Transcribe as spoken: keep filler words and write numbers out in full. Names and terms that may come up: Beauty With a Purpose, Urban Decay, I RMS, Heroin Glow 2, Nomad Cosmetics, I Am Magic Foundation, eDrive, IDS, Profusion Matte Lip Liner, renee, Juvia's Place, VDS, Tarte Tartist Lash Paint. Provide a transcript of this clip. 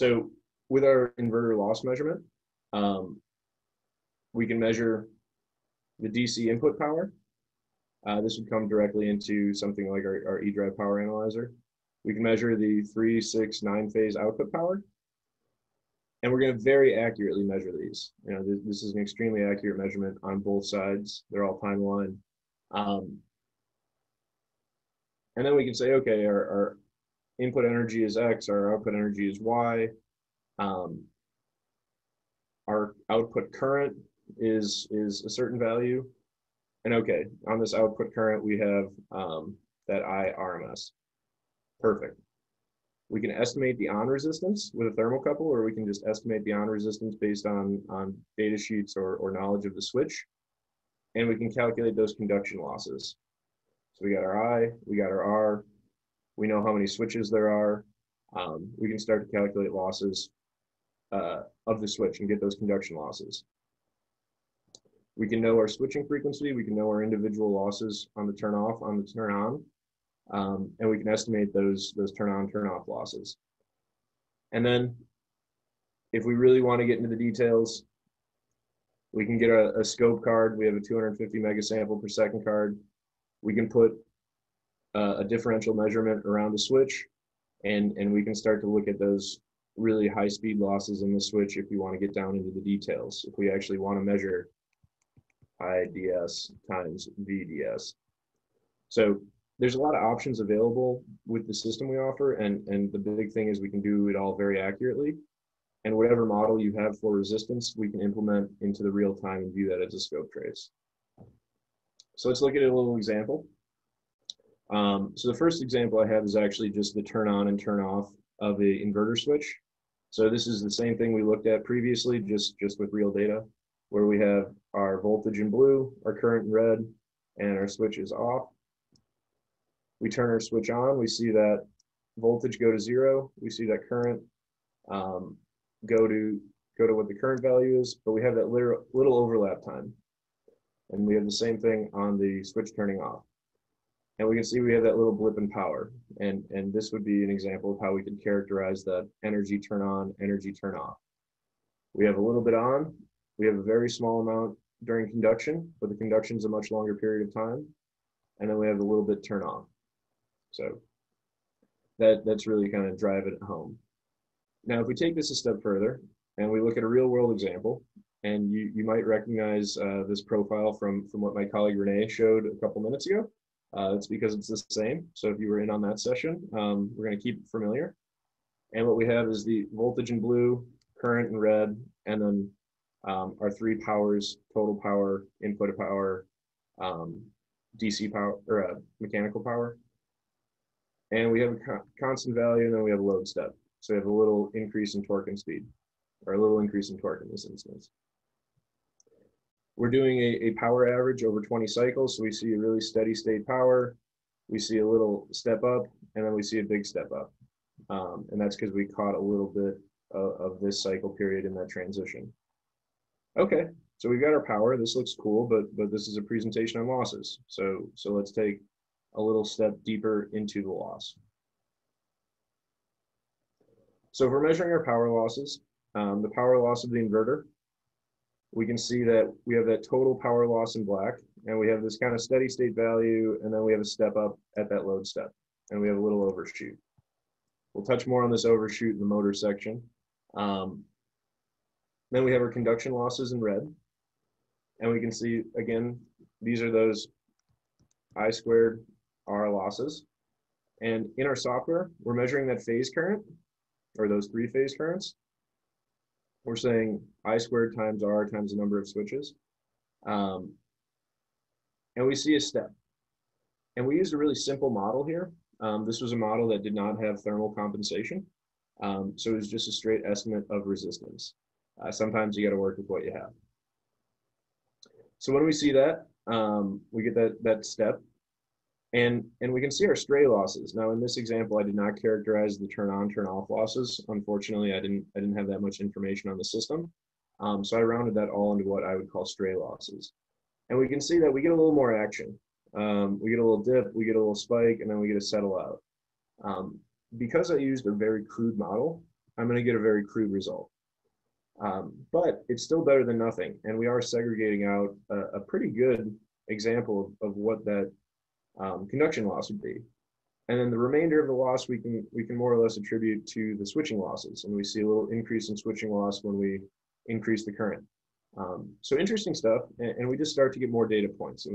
So with our inverter loss measurement, um, we can measure the D C input power. Uh, this would come directly into something like our, our eDrive power analyzer. We can measure the three, six, nine phase output power. And we're going to very accurately measure these. You know, th this is an extremely accurate measurement on both sides. They're all timeline. Um, and then we can say, okay, our, our input energy is X, our output energy is Y. Um, our output current is, is a certain value. And okay, on this output current, we have um, that I R M S. Perfect. We can estimate the on resistance with a thermocouple, or we can just estimate the on resistance based on, on data sheets or, or knowledge of the switch. And we can calculate those conduction losses. So we got our I, we got our R, we know how many switches there are. Um, we can start to calculate losses uh, of the switch and get those conduction losses. We can know our switching frequency, we can know our individual losses on the turn off, on the turn on. Um, and we can estimate those those turn on, turn off losses. And then if we really want to get into the details, we can get a, a scope card. We have a two hundred fifty mega sample per second card. We can put uh, a differential measurement around the switch, and, and we can start to look at those really high speed losses in the switch if we want to get down into the details, if we actually want to measure I D S times V D S. So there's a lot of options available with the system we offer, and, and the big thing is we can do it all very accurately. And whatever model you have for resistance, we can implement into the real time and view that as a scope trace. So let's look at a little example. Um, so the first example I have is actually just the turn on and turn off of the inverter switch. So this is the same thing we looked at previously, just, just with real data, where we have our voltage in blue, our current in red, and our switch is off. We turn our switch on, we see that voltage go to zero, we see that current um, go to go to what the current value is, but we have that little, little overlap time. And we have the same thing on the switch turning off. And we can see we have that little blip in power. And, and this would be an example of how we could characterize that energy turn on, energy turn off. We have a little bit on, we have a very small amount during conduction, but the conduction is a much longer period of time. And then we have a little bit turn off. So that, that's really kind of drive it home. Now, if we take this a step further and we look at a real world example, and you, you might recognize uh, this profile from, from what my colleague Renee showed a couple minutes ago. Uh, it's because it's the same. So if you were in on that session, um, we're going to keep it familiar. And what we have is the voltage in blue, current in red, and then um, our three powers: total power, input power, um, D C power, or uh, mechanical power. And we have a constant value, and then we have a load step. So we have a little increase in torque and speed, or a little increase in torque in this instance. We're doing a, a power average over twenty cycles, so we see a really steady state power, we see a little step up, and then we see a big step up. Um, and that's because we caught a little bit of, of this cycle period in that transition. Okay, so we've got our power. This looks cool, but, but this is a presentation on losses. So, so let's take a little step deeper into the loss. So if we're measuring our power losses, um, the power loss of the inverter, we can see that we have that total power loss in black, and we have this kind of steady state value, and then we have a step up at that load step, and we have a little overshoot. We'll touch more on this overshoot in the motor section. Um, then we have our conduction losses in red, and we can see, again, these are those I squared R losses. And in our software, we're measuring that phase current, or those three phase currents. We're saying I squared times R times the number of switches. Um, and we see a step. And we used a really simple model here. Um, this was a model that did not have thermal compensation. Um, so it was just a straight estimate of resistance. Uh, sometimes you got to work with what you have. So when we see that, um, we get that, that step, and, and we can see our stray losses. Now, in this example, I did not characterize the turn on, turn off losses. Unfortunately, I didn't, I didn't have that much information on the system. Um, so I rounded that all into what I would call stray losses. And we can see that we get a little more action. Um, we get a little dip, we get a little spike, and then we get a settle out. Um, because I used a very crude model, I'm going to get a very crude result. Um, but it's still better than nothing. And we are segregating out a, a pretty good example of, of what that um, conduction loss would be. And then the remainder of the loss we can, we can more or less attribute to the switching losses. And we see a little increase in switching loss when we increase the current. Um, so interesting stuff. And, and we just start to get more data points. And